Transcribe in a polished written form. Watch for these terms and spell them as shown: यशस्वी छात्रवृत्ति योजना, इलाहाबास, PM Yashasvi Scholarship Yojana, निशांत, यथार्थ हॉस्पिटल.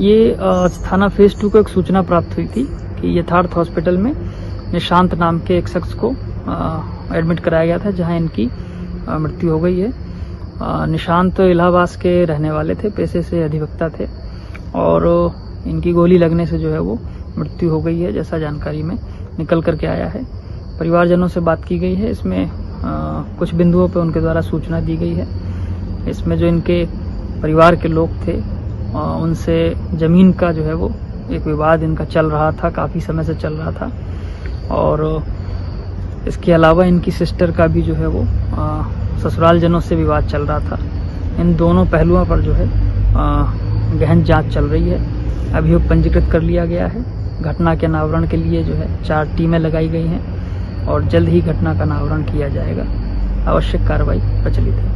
ये थाना फेज 2 को एक सूचना प्राप्त हुई थी कि यथार्थ हॉस्पिटल में निशांत नाम के एक शख्स को एडमिट कराया गया था, जहां इनकी मृत्यु हो गई है। निशांत इलाहाबास के रहने वाले थे, पेशे से अधिवक्ता थे और इनकी गोली लगने से जो है वो मृत्यु हो गई है, जैसा जानकारी में निकल करके आया है। परिवारजनों से बात की गई है, इसमें कुछ बिंदुओं पर उनके द्वारा सूचना दी गई है। इसमें जो इनके परिवार के लोग थे उनसे ज़मीन का जो है वो एक विवाद इनका चल रहा था, काफ़ी समय से चल रहा था। और इसके अलावा इनकी सिस्टर का भी जो है वो ससुरालजनों से विवाद चल रहा था। इन दोनों पहलुओं पर जो है गहन जांच चल रही है। अभियोग पंजीकृत कर लिया गया है। घटना के अनावरण के लिए जो है 4 टीमें लगाई गई हैं और जल्द ही घटना का अनावरण किया जाएगा। आवश्यक कार्रवाई प्रचलित है।